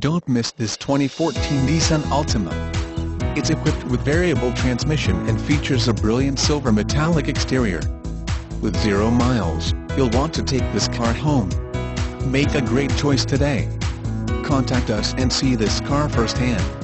Don't miss this 2014 Nissan Altima. It's equipped with variable transmission and features a brilliant silver metallic exterior. With 0 miles, you'll want to take this car home. Make a great choice today. Contact us and see this car firsthand.